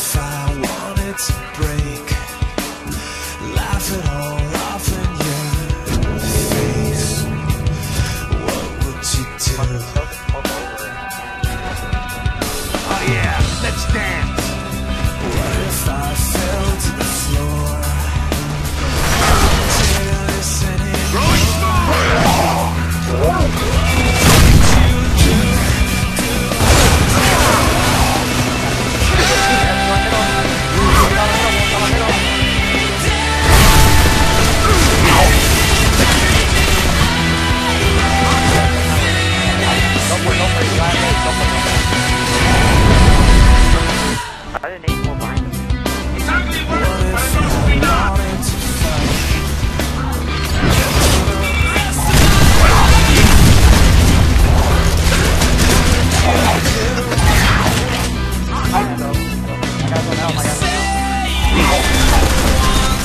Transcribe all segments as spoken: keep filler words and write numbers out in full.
if I wanted to break, laugh it all off in your face, what would you do? Oh yeah, let's dance. What if I fell to the floor? In front of me, in front of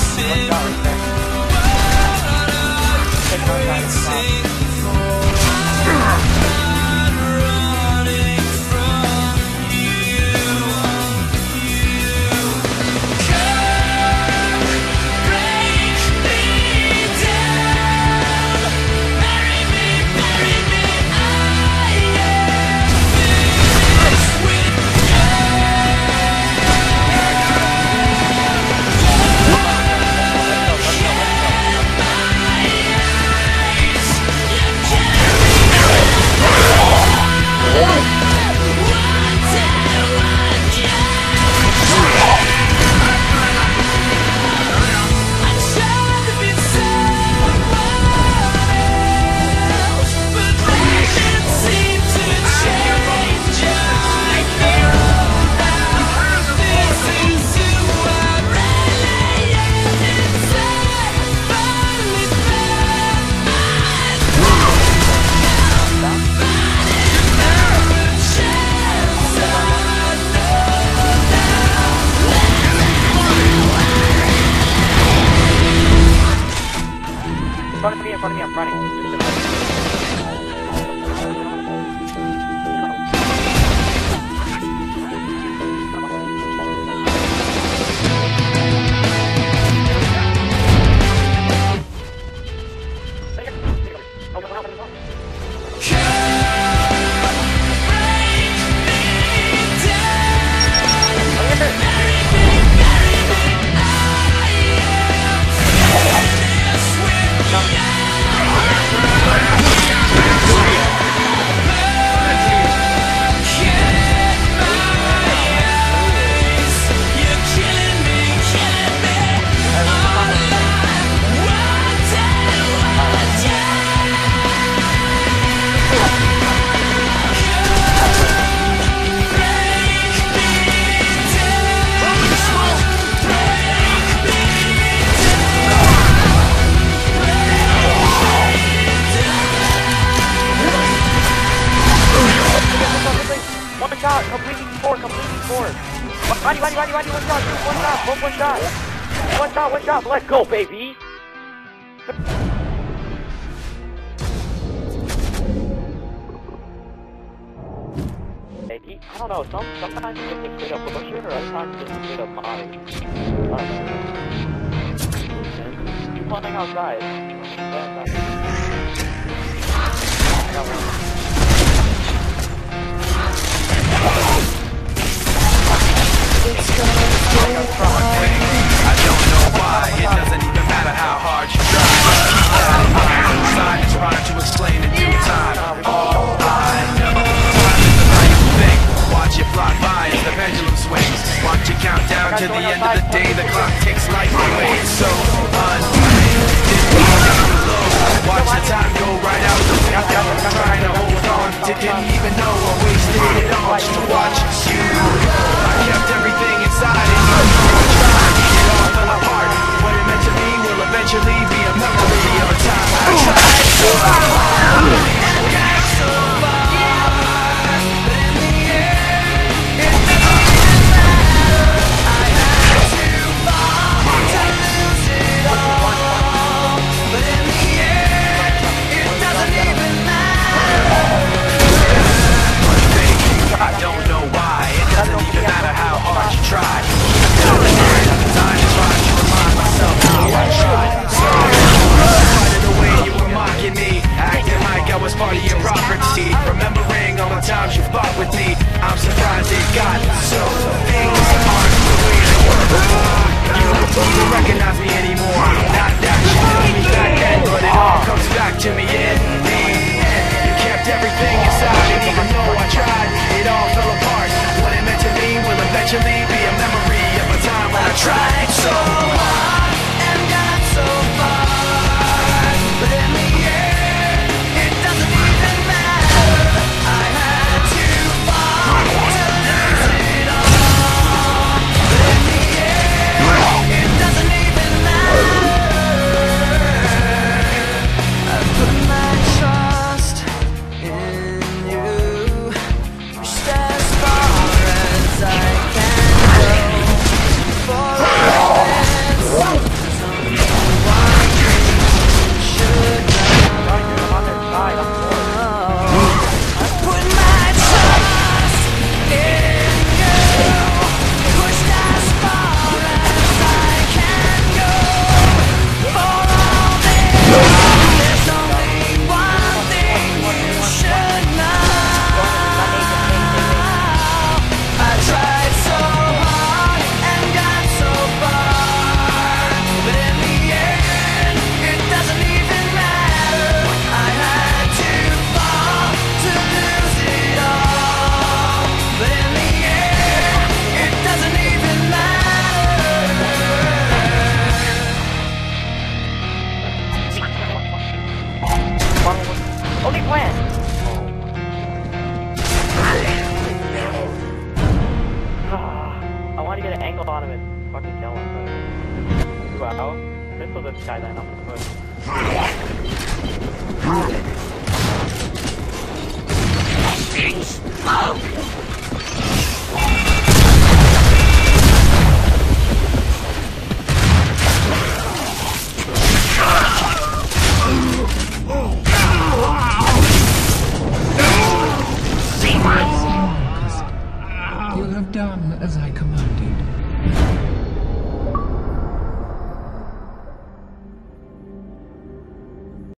me, I'm running. Ready, ready, ready, ready, one shot, one shot, one, one shot, one shot, one shot, let's go, baby! Baby, I don't know, some, sometimes you can pick up a pusher, or sometimes you can pick up my... Uh, keep running outside. I got one. To the end of the day, the clock takes life away. It's so unfair. Watch the time go right out the window. Trying to hold on, didn't even know I wasted it all just to watch you. I kept everything inside, and you tried to get it all fell apart. What it meant to me will eventually be a memory of a time I tried so hard. We'll be right back. with me. I'm surprised it got so things aren't the way they were before. You don't recognize me anymore. Not that you knew me back then, but it all comes back to me in the end. You kept everything inside, and even though I tried, it all fell apart. What it meant to me will eventually be a memory of a time when I tried so hard and got so far. But in the end, it doesn't even matter. I had to fall to lose it all. But in the end, it doesn't even matter. I put my trust in you, pushed as far as I can go. For a chance. Done as I command.